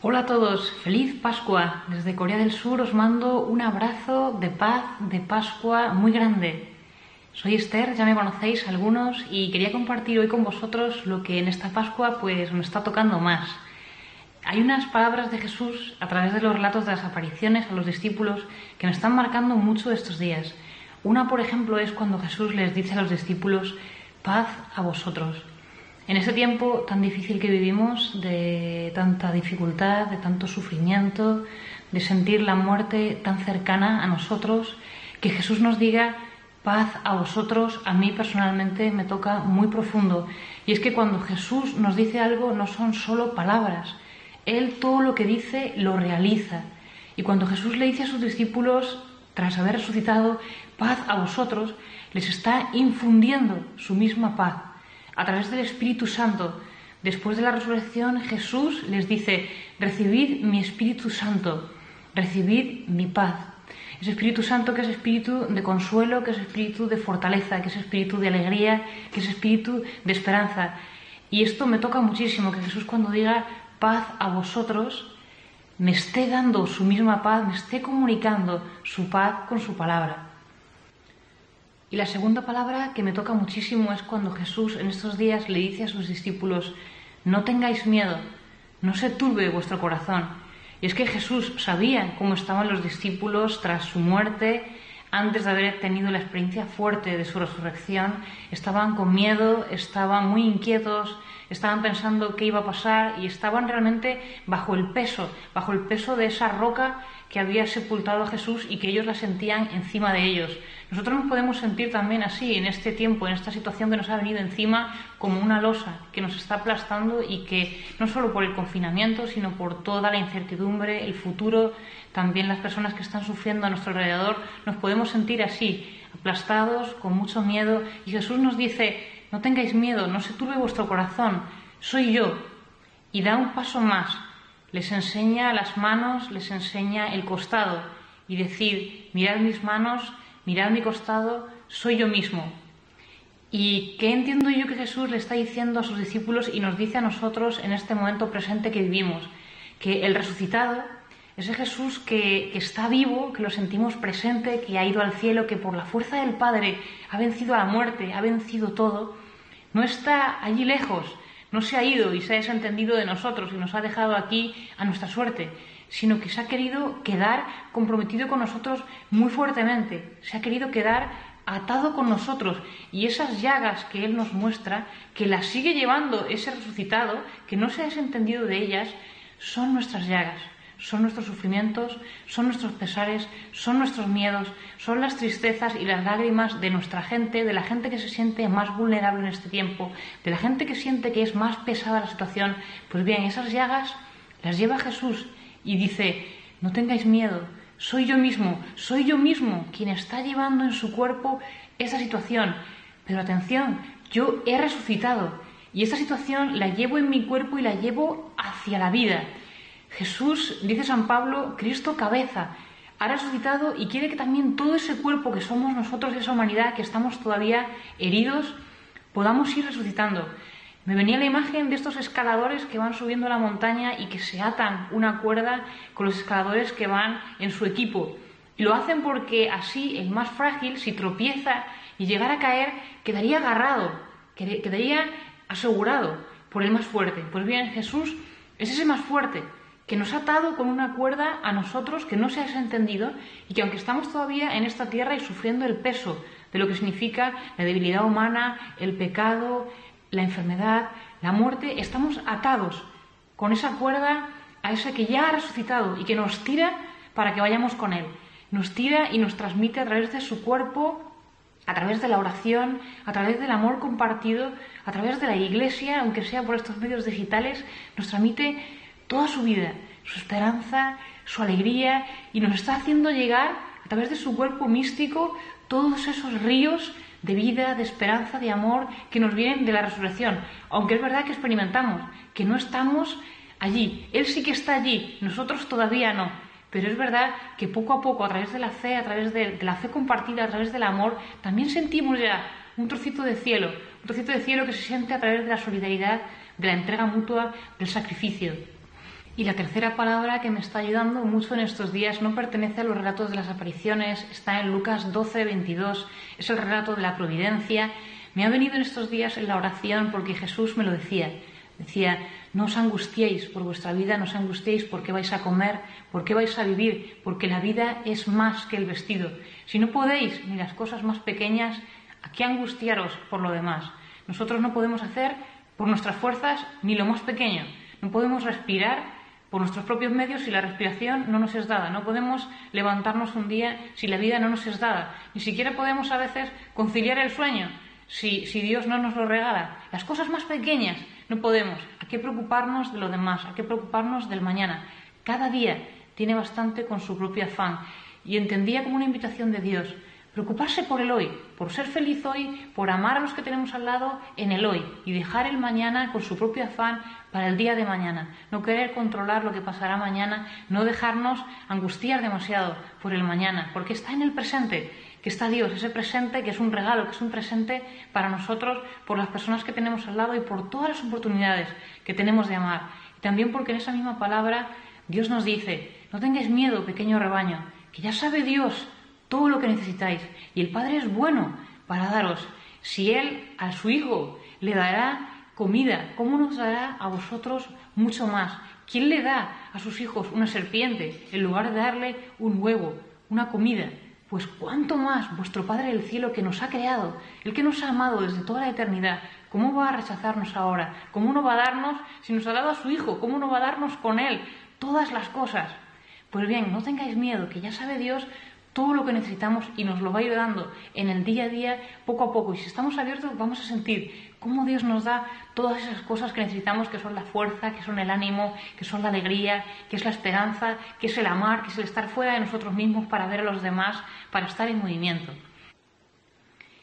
Hola a todos, feliz Pascua. Desde Corea del Sur os mando un abrazo de paz, de Pascua muy grande. Soy Esther, ya me conocéis algunos y quería compartir hoy con vosotros lo que en esta Pascua pues me está tocando más. Hay unas palabras de Jesús a través de los relatos de las apariciones a los discípulos que me están marcando mucho estos días. Una, por ejemplo, es cuando Jesús les dice a los discípulos: paz a vosotros. En ese tiempo tan difícil que vivimos, de tanta dificultad, de tanto sufrimiento, de sentir la muerte tan cercana a nosotros, que Jesús nos diga paz a vosotros, a mí personalmente me toca muy profundo. Y es que cuando Jesús nos dice algo no son solo palabras, Él todo lo que dice lo realiza. Y cuando Jesús le dice a sus discípulos, tras haber resucitado, paz a vosotros, les está infundiendo su misma paz. A través del Espíritu Santo, después de la resurrección, Jesús les dice: recibid mi Espíritu Santo, recibid mi paz. Ese Espíritu Santo que es espíritu de consuelo, que es espíritu de fortaleza, que es espíritu de alegría, que es espíritu de esperanza. Y esto me toca muchísimo, que Jesús cuando diga paz a vosotros, me esté dando su misma paz, me esté comunicando su paz con su palabra. Y la segunda palabra que me toca muchísimo es cuando Jesús en estos días le dice a sus discípulos: no tengáis miedo, no se turbe vuestro corazón. Y es que Jesús sabía cómo estaban los discípulos tras su muerte, antes de haber tenido la experiencia fuerte de su resurrección. Estaban con miedo, estaban muy inquietos, estaban pensando qué iba a pasar y estaban realmente bajo el peso de esa roca que había sepultado a Jesús y que ellos la sentían encima de ellos. Nosotros nos podemos sentir también así en este tiempo, en esta situación que nos ha venido encima como una losa que nos está aplastando y que no solo por el confinamiento, sino por toda la incertidumbre, el futuro, también las personas que están sufriendo a nuestro alrededor, nos podemos sentir así, aplastados, con mucho miedo. Y Jesús nos dice: no tengáis miedo, no se turbe vuestro corazón, soy yo. Y da un paso más. Les enseña las manos, les enseña el costado y decir: mirad mis manos, mirad mi costado, soy yo mismo. ¿Y qué entiendo yo que Jesús le está diciendo a sus discípulos y nos dice a nosotros en este momento presente que vivimos? Que el resucitado, ese Jesús que está vivo, que lo sentimos presente, que ha ido al cielo, que por la fuerza del Padre ha vencido a la muerte, ha vencido todo, no está allí lejos, no se ha ido y se ha desentendido de nosotros y nos ha dejado aquí a nuestra suerte, sino que se ha querido quedar comprometido con nosotros muy fuertemente, se ha querido quedar atado con nosotros, y esas llagas que Él nos muestra, que las sigue llevando ese resucitado, que no se ha desentendido de ellas, son nuestras llagas. Son nuestros sufrimientos, son nuestros pesares, son nuestros miedos, son las tristezas y las lágrimas de nuestra gente, de la gente que se siente más vulnerable en este tiempo, de la gente que siente que es más pesada la situación. Pues bien, esas llagas las lleva Jesús y dice: no tengáis miedo, soy yo mismo quien está llevando en su cuerpo esa situación. Pero atención, yo he resucitado y esta situación la llevo en mi cuerpo y la llevo hacia la vida. Jesús, dice San Pablo, Cristo cabeza, ha resucitado y quiere que también todo ese cuerpo que somos nosotros, esa humanidad que estamos todavía heridos, podamos ir resucitando. Me venía la imagen de estos escaladores que van subiendo la montaña y que se atan una cuerda con los escaladores que van en su equipo. Y lo hacen porque así el más frágil, si tropieza y llegara a caer, quedaría agarrado, quedaría asegurado por el más fuerte. Pues bien, Jesús es ese más fuerte, que nos ha atado con una cuerda a nosotros, que no se ha desentendido y que aunque estamos todavía en esta tierra y sufriendo el peso de lo que significa la debilidad humana, el pecado, la enfermedad, la muerte, estamos atados con esa cuerda a ese que ya ha resucitado y que nos tira para que vayamos con Él. Nos tira y nos transmite a través de su cuerpo, a través de la oración, a través del amor compartido, a través de la Iglesia, aunque sea por estos medios digitales, nos transmite toda su vida, su esperanza, su alegría, y nos está haciendo llegar a través de su cuerpo místico todos esos ríos de vida, de esperanza, de amor que nos vienen de la resurrección. Aunque es verdad que experimentamos que no estamos allí, Él sí que está allí, nosotros todavía no. Pero es verdad que poco a poco, a través de la fe, a través de la fe compartida, a través del amor, también sentimos ya un trocito de cielo que se siente a través de la solidaridad, de la entrega mutua, del sacrificio. Y la tercera palabra que me está ayudando mucho en estos días no pertenece a los relatos de las apariciones, está en Lucas 12, 22, es el relato de la providencia. Me ha venido en estos días en la oración porque Jesús me lo decía. Decía, no os angustiéis por vuestra vida, no os angustiéis por qué vais a comer, por qué vais a vivir, porque la vida es más que el vestido. Si no podéis ni las cosas más pequeñas, ¿a qué angustiaros por lo demás? Nosotros no podemos hacer por nuestras fuerzas ni lo más pequeño. No podemos respirar por nuestros propios medios si la respiración no nos es dada. No podemos levantarnos un día si la vida no nos es dada. Ni siquiera podemos a veces conciliar el sueño si Dios no nos lo regala. Las cosas más pequeñas no podemos. Hay que preocuparnos de lo demás, hay que preocuparnos del mañana. Cada día tiene bastante con su propio afán. Y entendía como una invitación de Dios preocuparse por el hoy, por ser feliz hoy, por amar a los que tenemos al lado en el hoy y dejar el mañana con su propio afán para el día de mañana. No querer controlar lo que pasará mañana, no dejarnos angustiar demasiado por el mañana, porque está en el presente, que está Dios, ese presente que es un regalo, que es un presente para nosotros, por las personas que tenemos al lado y por todas las oportunidades que tenemos de amar. Y también porque en esa misma palabra Dios nos dice, no tengáis miedo, pequeño rebaño, que ya sabe Dios todo lo que necesitáis, y el Padre es bueno para daros. Si Él a su Hijo le dará comida, ¿cómo nos dará a vosotros mucho más? ¿Quién le da a sus hijos una serpiente en lugar de darle un huevo, una comida? Pues cuánto más vuestro Padre del Cielo, que nos ha creado, el que nos ha amado desde toda la eternidad, ¿cómo va a rechazarnos ahora? ¿Cómo no va a darnos, si nos ha dado a su Hijo, cómo no va a darnos con Él todas las cosas? Pues bien, no tengáis miedo, que ya sabe Dios todo lo que necesitamos y nos lo va ayudando en el día a día, poco a poco. Y si estamos abiertos vamos a sentir cómo Dios nos da todas esas cosas que necesitamos, que son la fuerza, que son el ánimo, que son la alegría, que es la esperanza, que es el amar, que es el estar fuera de nosotros mismos para ver a los demás, para estar en movimiento.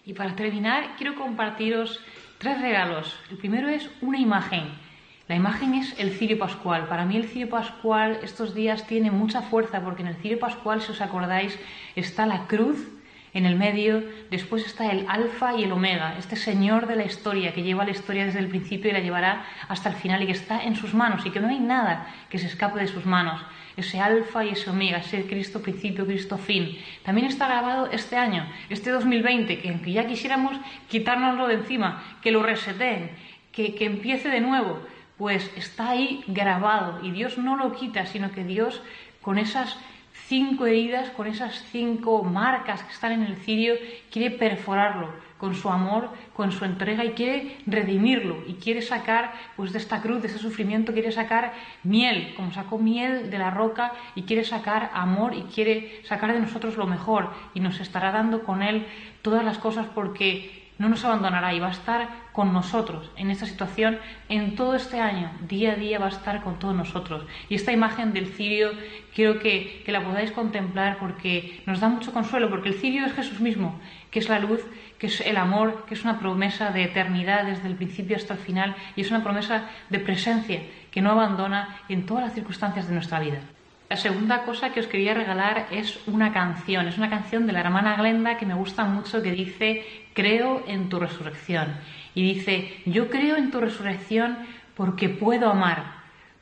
Y para terminar quiero compartiros tres regalos. El primero es una imagen. La imagen es el cirio pascual. Para mí el cirio pascual estos días tiene mucha fuerza, porque en el cirio pascual, si os acordáis, está la cruz en el medio, después está el alfa y el omega, este señor de la historia que lleva la historia desde el principio y la llevará hasta el final, y que está en sus manos y que no hay nada que se escape de sus manos. Ese alfa y ese omega, ese Cristo principio, Cristo fin. También está grabado este año, este 2020, que aunque ya quisiéramos quitárnoslo de encima, que lo reseteen, que empiece de nuevo, pues está ahí grabado y Dios no lo quita, sino que Dios, con esas 5 heridas, con esas 5 marcas que están en el cirio, quiere perforarlo con su amor, con su entrega, y quiere redimirlo y quiere sacar, pues, de esta cruz, de ese sufrimiento, quiere sacar miel, como sacó miel de la roca, y quiere sacar amor y quiere sacar de nosotros lo mejor, y nos estará dando con Él todas las cosas, porque no nos abandonará y va a estar con nosotros en esta situación, en todo este año, día a día va a estar con todos nosotros. Y esta imagen del cirio quiero que la podáis contemplar, porque nos da mucho consuelo, porque el cirio es Jesús mismo, que es la luz, que es el amor, que es una promesa de eternidad desde el principio hasta el final, y es una promesa de presencia que no abandona en todas las circunstancias de nuestra vida. La segunda cosa que os quería regalar es una canción. Es una canción de la hermana Glenda que me gusta mucho, que dice, creo en tu resurrección. Y dice, yo creo en tu resurrección porque puedo amar,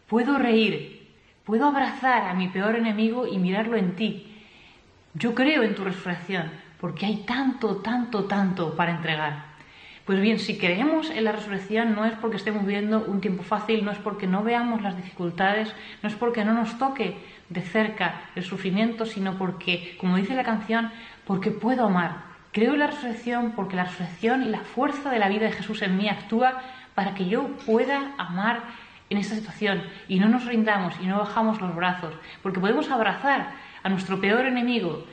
puedo reír, puedo abrazar a mi peor enemigo y mirarlo en ti. Yo creo en tu resurrección porque hay tanto, tanto, tanto para entregar. Pues bien, si creemos en la resurrección no es porque estemos viviendo un tiempo fácil, no es porque no veamos las dificultades, no es porque no nos toque de cerca el sufrimiento, sino porque, como dice la canción, porque puedo amar. Creo en la resurrección porque la resurrección y la fuerza de la vida de Jesús en mí actúa para que yo pueda amar en esta situación, y no nos rindamos y no bajamos los brazos, porque podemos abrazar a nuestro peor enemigo,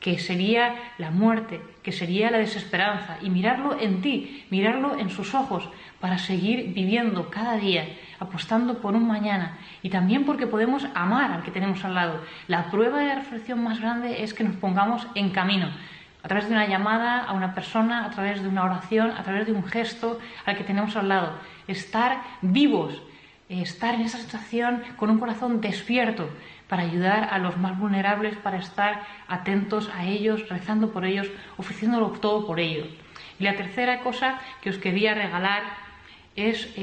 que sería la muerte, que sería la desesperanza, y mirarlo en ti, mirarlo en sus ojos, para seguir viviendo cada día, apostando por un mañana. Y también porque podemos amar al que tenemos al lado. La prueba de la resurrección más grande es que nos pongamos en camino, a través de una llamada a una persona, a través de una oración, a través de un gesto al que tenemos al lado. Estar vivos, estar en esa situación con un corazón despierto, para ayudar a los más vulnerables, para estar atentos a ellos, rezando por ellos, ofreciéndolo todo por ellos. Y la tercera cosa que os quería regalar es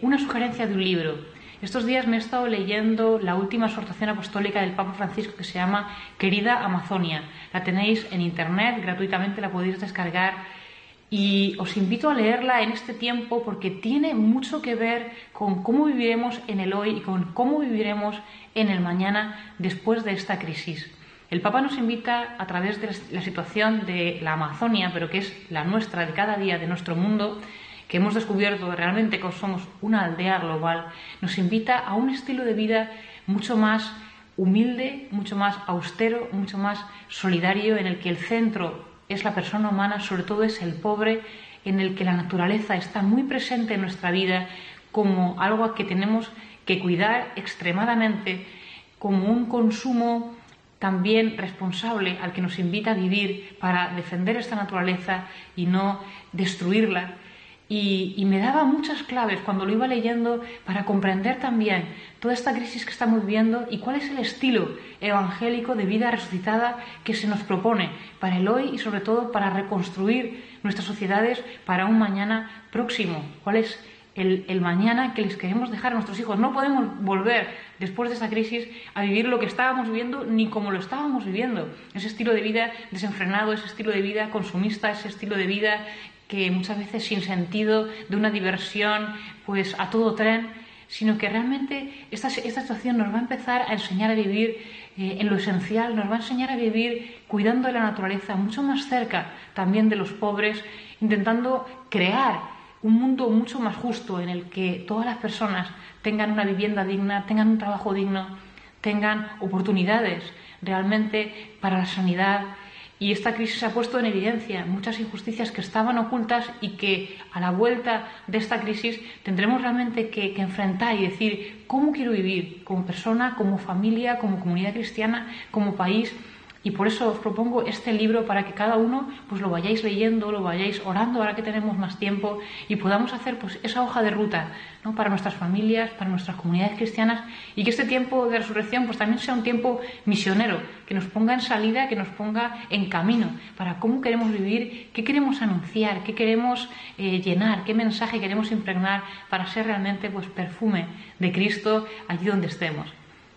una sugerencia de un libro. Estos días me he estado leyendo la última exhortación apostólica del Papa Francisco, que se llama Querida Amazonia. La tenéis en internet, gratuitamente la podéis descargar, y os invito a leerla en este tiempo porque tiene mucho que ver con cómo viviremos en el hoy y con cómo viviremos en el mañana después de esta crisis. El Papa nos invita, a través de la situación de la Amazonia, pero que es la nuestra de cada día, de nuestro mundo, que hemos descubierto realmente que somos una aldea global, nos invita a un estilo de vida mucho más humilde, mucho más austero, mucho más solidario, en el que el centro es la persona humana, sobre todo es el pobre, en el que la naturaleza está muy presente en nuestra vida como algo que tenemos que cuidar extremadamente, como un consumo también responsable al que nos invita a vivir para defender esta naturaleza y no destruirla. Y me daba muchas claves cuando lo iba leyendo para comprender también toda esta crisis que estamos viviendo y cuál es el estilo evangélico de vida resucitada que se nos propone para el hoy y sobre todo para reconstruir nuestras sociedades para un mañana próximo. ¿Cuál es el mañana que les queremos dejar a nuestros hijos? No podemos volver después de esta crisis a vivir lo que estábamos viviendo ni como lo estábamos viviendo. Ese estilo de vida desenfrenado, ese estilo de vida consumista, ese estilo de vida que muchas veces sin sentido, de una diversión pues a todo tren, sino que realmente esta situación nos va a empezar a enseñar a vivir en lo esencial, nos va a enseñar a vivir cuidando de la naturaleza, mucho más cerca también de los pobres, intentando crear un mundo mucho más justo en el que todas las personas tengan una vivienda digna, tengan un trabajo digno, tengan oportunidades realmente para la sanidad. Y esta crisis ha puesto en evidencia muchas injusticias que estaban ocultas y que a la vuelta de esta crisis tendremos realmente que enfrentar y decir cómo quiero vivir como persona, como familia, como comunidad cristiana, como país. Y por eso os propongo este libro para que cada uno pues lo vayáis leyendo, lo vayáis orando ahora que tenemos más tiempo y podamos hacer pues esa hoja de ruta, ¿no?, para nuestras familias, para nuestras comunidades cristianas, y que este tiempo de resurrección pues también sea un tiempo misionero, que nos ponga en salida, que nos ponga en camino para cómo queremos vivir, qué queremos anunciar, qué queremos llenar, qué mensaje queremos impregnar para ser realmente pues perfume de Cristo allí donde estemos.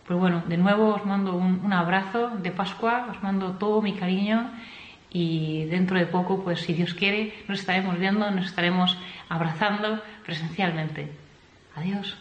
Pues bueno, de nuevo os mando un abrazo de Pascua, os mando todo mi cariño y dentro de poco, pues si Dios quiere, nos estaremos viendo, nos estaremos abrazando presencialmente. Adiós.